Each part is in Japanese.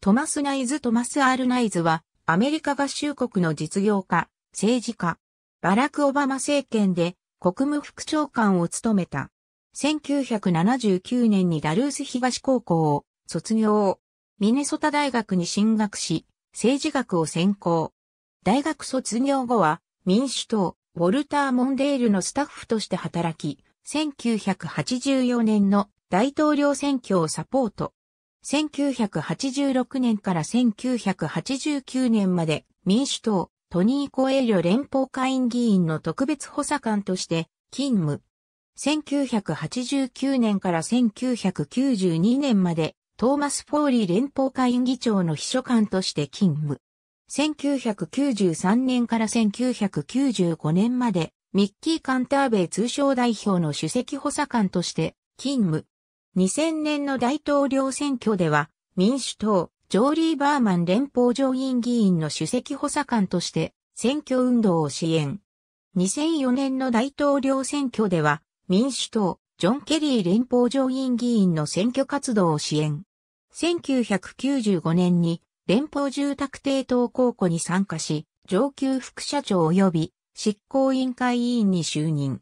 トマス・ナイズ・トマス・アール・ナイズは、アメリカ合衆国の実業家、政治家。バラク・オバマ政権で国務副長官を務めた。1979年にダルース東高校を卒業。ミネソタ大学に進学し、政治学を専攻。大学卒業後は民主党、ウォルター・モンデールのスタッフとして働き、1984年の大統領選挙をサポート。1986年から1989年まで民主党、トニー・コエリョ連邦下院議員の特別補佐官として勤務。1989年から1992年までトーマス・フォーリー連邦下院議長の秘書官として勤務。1993年から1995年までミッキー・カンターベイ通商代表の首席補佐官として勤務。2000年の大統領選挙では民主党、ジョーリー・バーマン連邦上院議員の首席補佐官として選挙運動を支援。2004年の大統領選挙では民主党、ジョン・ケリー連邦上院議員の選挙活動を支援。1995年に連邦住宅抵当公庫に参加し、上級副社長及び執行委員会委員に就任。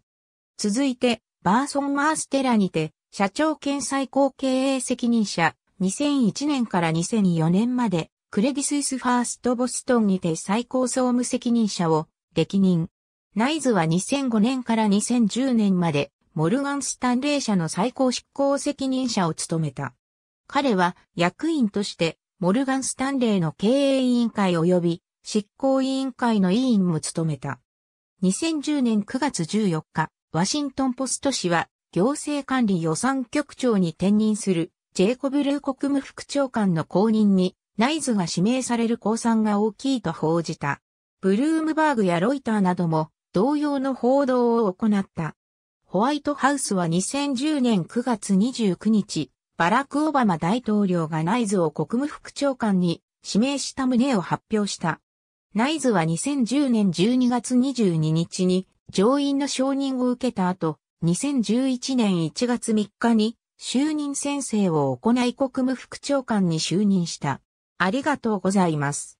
続いて、バーソン・マーステラにて社長兼最高経営責任者。2001年から2004年まで、クレディ・スイス・ファースト・ボストンにて最高総務責任者を歴任。ナイズは2005年から2010年まで、モルガン・スタンレー社の最高執行責任者を務めた。彼は役員として、モルガン・スタンレーの経営委員会及び執行委員会の委員も務めた。2010年9月14日、ワシントン・ポスト紙は、行政管理予算局長に転任する。ジェイコブ・ルー国務副長官の後任に、ナイズが指名される公算が大きいと報じた。ブルームバーグやロイターなども同様の報道を行った。ホワイトハウスは2010年9月29日、バラク・オバマ大統領がナイズを国務副長官に指名した旨を発表した。ナイズは2010年12月22日に上院の承認を受けた後、2011年1月3日に、就任宣誓を行い国務副長官に就任した。ありがとうございます。